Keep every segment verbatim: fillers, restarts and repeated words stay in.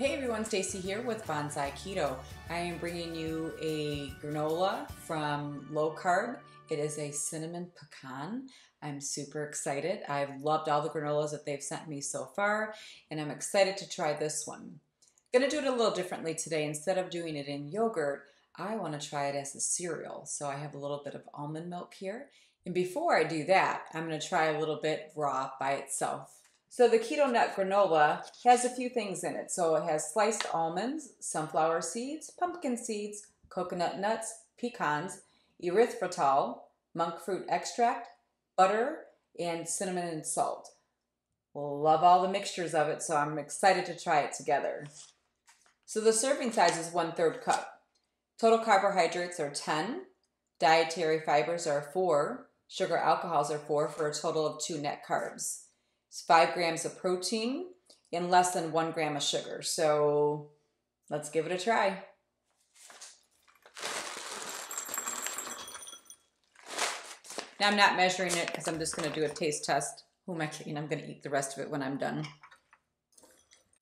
Hey everyone, Stacy here with Bonsai Keto. I am bringing you a granola from Low Carb. It is a cinnamon pecan. I'm super excited. I've loved all the granolas that they've sent me so far, and I'm excited to try this one. I'm gonna do it a little differently today. Instead of doing it in yogurt, I wanna try it as a cereal. So I have a little bit of almond milk here. And before I do that, I'm gonna try a little bit raw by itself. So the keto nut granola has a few things in it. So it has sliced almonds, sunflower seeds, pumpkin seeds, coconut nuts, pecans, erythritol, monk fruit extract, butter, and cinnamon and salt. Love all the mixtures of it, so I'm excited to try it together. So the serving size is one third cup. Total carbohydrates are ten, dietary fibers are four, sugar alcohols are four, for a total of two net carbs. It's five grams of protein and less than one gram of sugar. So let's give it a try. Now I'm not measuring it because I'm just going to do a taste test. Who am I kidding? I'm going to eat the rest of it when I'm done.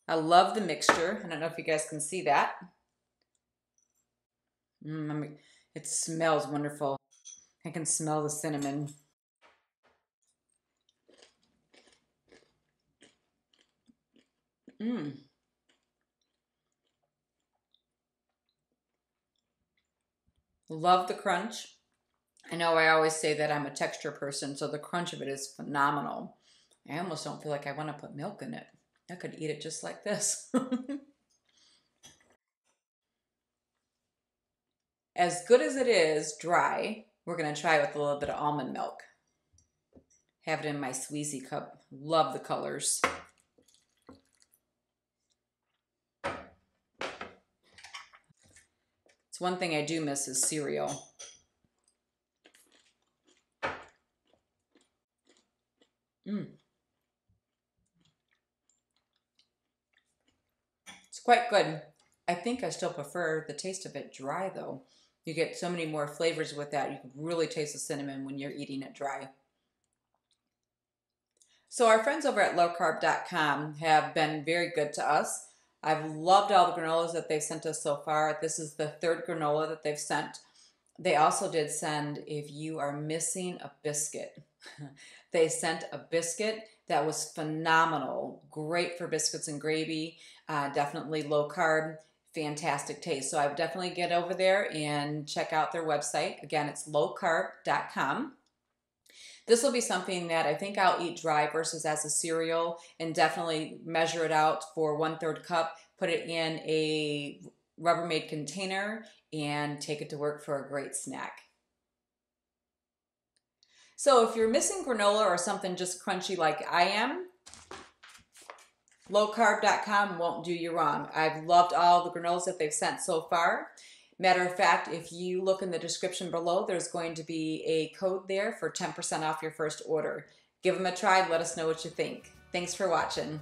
I love the mixture. I don't know if you guys can see that. Mm, it smells wonderful. I can smell the cinnamon. Mmm. Love the crunch. I know I always say that I'm a texture person, so the crunch of it is phenomenal. I almost don't feel like I want to put milk in it. I could eat it just like this. As good as it is dry, we're going to try it with a little bit of almond milk. Have it in my Sweezy cup. Love the colors. One thing I do miss is cereal. Mm. It's quite good. I think I still prefer the taste of it dry though. You get so many more flavors with that. You can really taste the cinnamon when you're eating it dry. So our friends over at Low Carb dot com have been very good to us. I've loved all the granolas that they've sent us so far. This is the third granola that they've sent. They also did send, if you are missing a biscuit, they sent a biscuit that was phenomenal. Great for biscuits and gravy. Uh, definitely low carb. Fantastic taste. So I would definitely get over there and check out their website. Again, it's Low Carb dot com. This will be something that I think I'll eat dry versus as a cereal, and definitely measure it out for one third cup, put it in a Rubbermaid container, and take it to work for a great snack. So if you're missing granola or something just crunchy like I am, Low Carb dot com won't do you wrong. I've loved all the granolas that they've sent so far. Matter of fact, if you look in the description below, there's going to be a code there for ten percent off your first order. Give them a try. Let us know what you think. Thanks for watching.